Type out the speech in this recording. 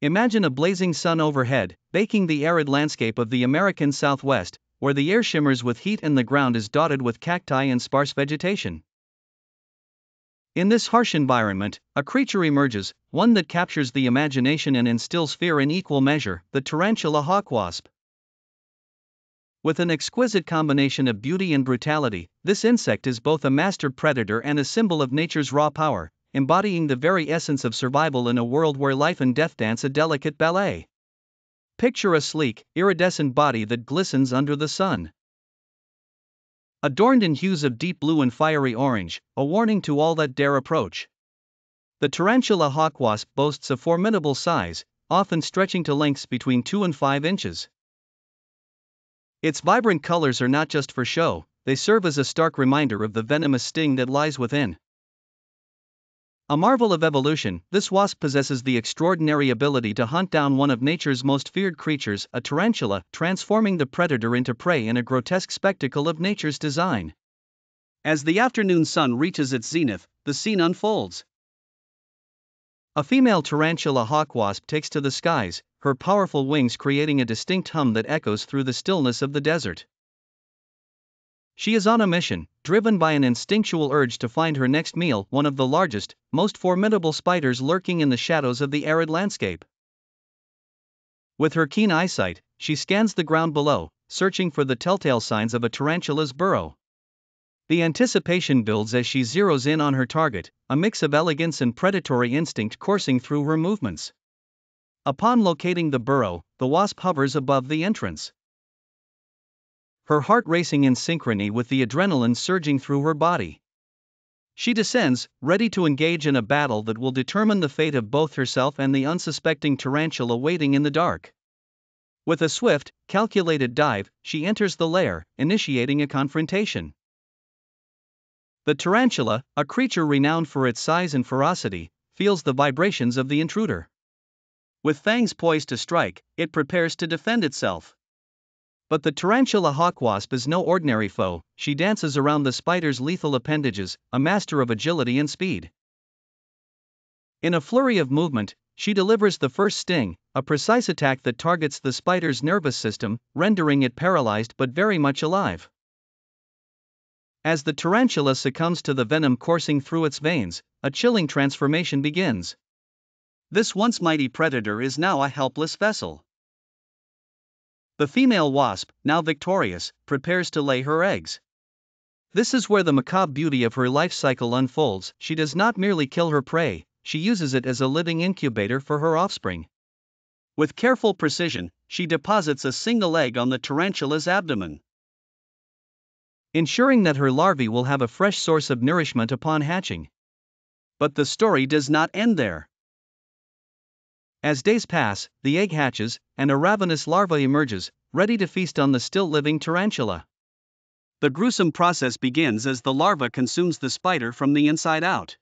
Imagine a blazing sun overhead, baking the arid landscape of the American Southwest, where the air shimmers with heat and the ground is dotted with cacti and sparse vegetation. In this harsh environment, a creature emerges, one that captures the imagination and instills fear in equal measure, the tarantula hawk wasp. With an exquisite combination of beauty and brutality, this insect is both a master predator and a symbol of nature's raw power, embodying the very essence of survival in a world where life and death dance a delicate ballet. Picture a sleek, iridescent body that glistens under the sun. Adorned in hues of deep blue and fiery orange, a warning to all that dare approach. The tarantula hawk wasp boasts a formidable size, often stretching to lengths between 2 and 5 inches. Its vibrant colors are not just for show, they serve as a stark reminder of the venomous sting that lies within. A marvel of evolution, this wasp possesses the extraordinary ability to hunt down one of nature's most feared creatures, a tarantula, transforming the predator into prey in a grotesque spectacle of nature's design. As the afternoon sun reaches its zenith, the scene unfolds. A female tarantula hawk wasp takes to the skies, her powerful wings creating a distinct hum that echoes through the stillness of the desert. She is on a mission, driven by an instinctual urge to find her next meal, one of the largest, most formidable spiders lurking in the shadows of the arid landscape. With her keen eyesight, she scans the ground below, searching for the telltale signs of a tarantula's burrow. The anticipation builds as she zeroes in on her target, a mix of elegance and predatory instinct coursing through her movements. Upon locating the burrow, the wasp hovers above the entrance, her heart racing in synchrony with the adrenaline surging through her body. She descends, ready to engage in a battle that will determine the fate of both herself and the unsuspecting tarantula waiting in the dark. With a swift, calculated dive, she enters the lair, initiating a confrontation. The tarantula, a creature renowned for its size and ferocity, feels the vibrations of the intruder. With fangs poised to strike, it prepares to defend itself. But the tarantula hawk wasp is no ordinary foe, she dances around the spider's lethal appendages, a master of agility and speed. In a flurry of movement, she delivers the first sting, a precise attack that targets the spider's nervous system, rendering it paralyzed but very much alive. As the tarantula succumbs to the venom coursing through its veins, a chilling transformation begins. This once mighty predator is now a helpless vessel. The female wasp, now victorious, prepares to lay her eggs. This is where the macabre beauty of her life cycle unfolds. She does not merely kill her prey, she uses it as a living incubator for her offspring. With careful precision, she deposits a single egg on the tarantula's abdomen, ensuring that her larvae will have a fresh source of nourishment upon hatching. But the story does not end there. As days pass, the egg hatches, and a ravenous larva emerges, ready to feast on the still-living tarantula. The gruesome process begins as the larva consumes the spider from the inside out.